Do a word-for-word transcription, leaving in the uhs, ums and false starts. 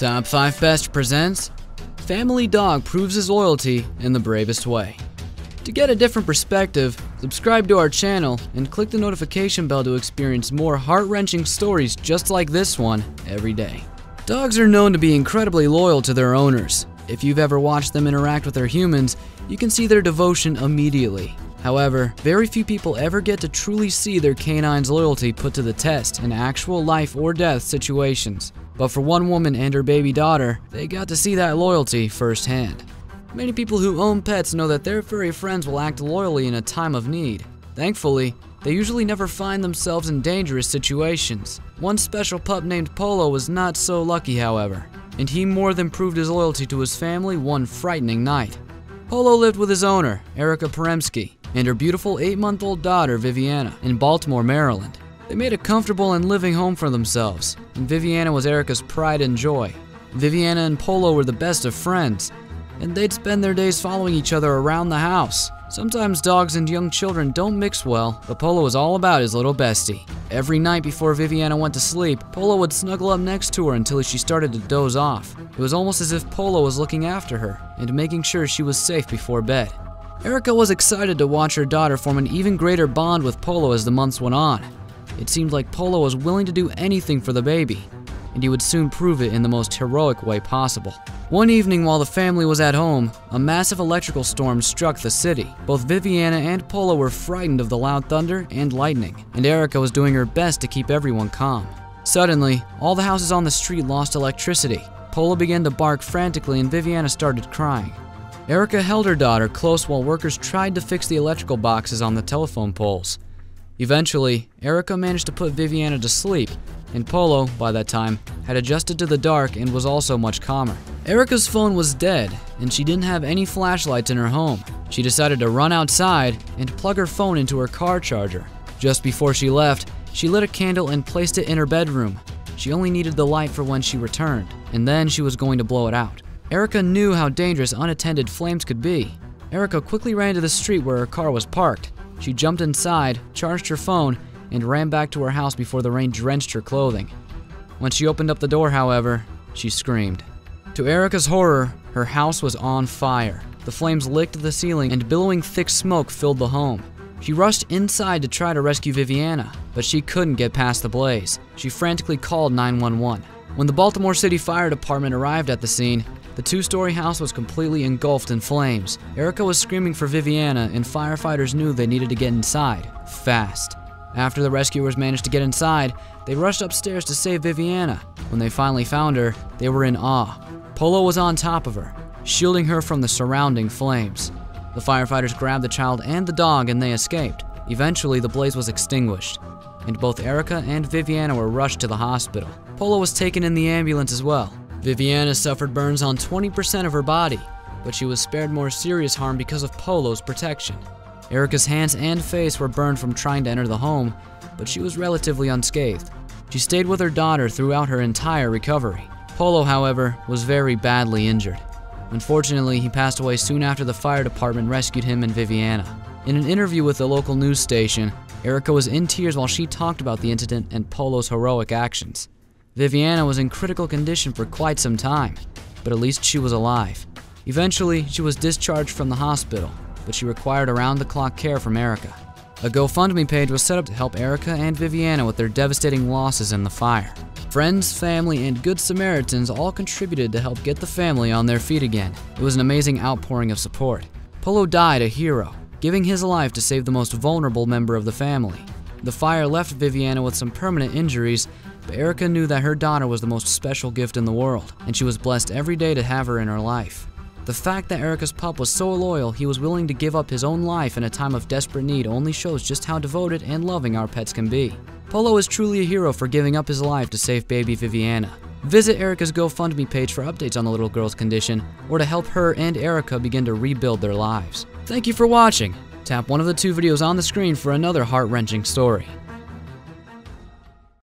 Top five Best presents Family Dog Proves His Loyalty in the Bravest Way. To get a different perspective, subscribe to our channel and click the notification bell to experience more heart-wrenching stories just like this one every day. Dogs are known to be incredibly loyal to their owners. If you've ever watched them interact with their humans, you can see their devotion immediately. However, very few people ever get to truly see their canine's loyalty put to the test in actual life or death situations. But for one woman and her baby daughter, they got to see that loyalty firsthand. Many people who own pets know that their furry friends will act loyally in a time of need. Thankfully, they usually never find themselves in dangerous situations. One special pup named Polo was not so lucky, however, and he more than proved his loyalty to his family one frightening night. Polo lived with his owner, Erica Paremsky, and her beautiful eight-month-old daughter, Viviana, in Baltimore, Maryland. They made a comfortable and living home for themselves, and Viviana was Erica's pride and joy. Viviana and Polo were the best of friends, and they'd spend their days following each other around the house. Sometimes dogs and young children don't mix well, but Polo was all about his little bestie. Every night before Viviana went to sleep, Polo would snuggle up next to her until she started to doze off. It was almost as if Polo was looking after her and making sure she was safe before bed. Erica was excited to watch her daughter form an even greater bond with Polo as the months went on. It seemed like Polo was willing to do anything for the baby, and he would soon prove it in the most heroic way possible. One evening while the family was at home, a massive electrical storm struck the city. Both Viviana and Polo were frightened of the loud thunder and lightning, and Erica was doing her best to keep everyone calm. Suddenly, all the houses on the street lost electricity. Polo began to bark frantically and Viviana started crying. Erica held her daughter close while workers tried to fix the electrical boxes on the telephone poles. Eventually, Erica managed to put Viviana to sleep, and Polo, by that time, had adjusted to the dark and was also much calmer. Erica's phone was dead, and she didn't have any flashlights in her home. She decided to run outside and plug her phone into her car charger. Just before she left, she lit a candle and placed it in her bedroom. She only needed the light for when she returned, and then she was going to blow it out. Erica knew how dangerous unattended flames could be. Erica quickly ran to the street where her car was parked. She jumped inside, charged her phone, and ran back to her house before the rain drenched her clothing. When she opened up the door, however, she screamed. To Erica's horror, her house was on fire. The flames licked the ceiling and billowing thick smoke filled the home. She rushed inside to try to rescue Viviana, but she couldn't get past the blaze. She frantically called nine one one. When the Baltimore City Fire Department arrived at the scene, the two-story house was completely engulfed in flames. Erica was screaming for Viviana, and firefighters knew they needed to get inside, fast. After the rescuers managed to get inside, they rushed upstairs to save Viviana. When they finally found her, they were in awe. Polo was on top of her, shielding her from the surrounding flames. The firefighters grabbed the child and the dog and they escaped. Eventually, the blaze was extinguished, and both Erica and Viviana were rushed to the hospital. Polo was taken in the ambulance as well. Viviana suffered burns on twenty percent of her body, but she was spared more serious harm because of Polo's protection. Erica's hands and face were burned from trying to enter the home, but she was relatively unscathed. She stayed with her daughter throughout her entire recovery. Polo, however, was very badly injured. Unfortunately, he passed away soon after the fire department rescued him and Viviana. In an interview with the local news station, Erica was in tears while she talked about the incident and Polo's heroic actions. Viviana was in critical condition for quite some time, but at least she was alive. Eventually, she was discharged from the hospital, but she required around-the-clock care from Erica. A GoFundMe page was set up to help Erica and Viviana with their devastating losses in the fire. Friends, family, and Good Samaritans all contributed to help get the family on their feet again. It was an amazing outpouring of support. Polo died a hero, giving his life to save the most vulnerable member of the family. The fire left Viviana with some permanent injuries, but Erica knew that her daughter was the most special gift in the world, and she was blessed every day to have her in her life. The fact that Erica's pup was so loyal he was willing to give up his own life in a time of desperate need only shows just how devoted and loving our pets can be. Polo is truly a hero for giving up his life to save baby Viviana. Visit Erica's GoFundMe page for updates on the little girl's condition or to help her and Erica begin to rebuild their lives. Thank you for watching. Tap one of the two videos on the screen for another heart-wrenching story.